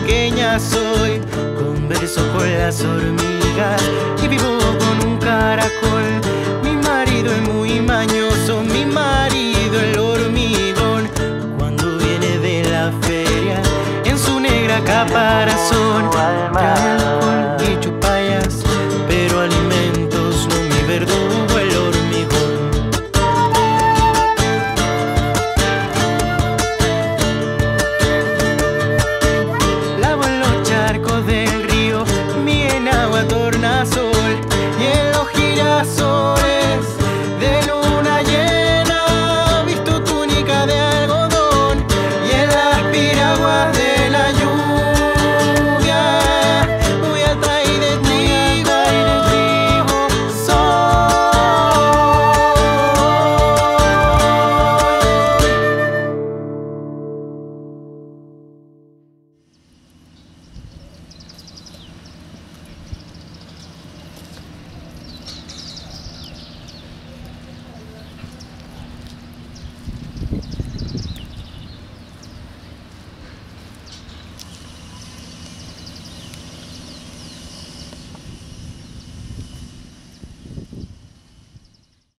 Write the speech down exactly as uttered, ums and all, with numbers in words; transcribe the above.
pequeña soy, converso con las hormigas y vivo con un caracol. Mi marido es muy mañoso, mi marido el hormigón. Cuando viene de la feria, en su negra caparazón, trae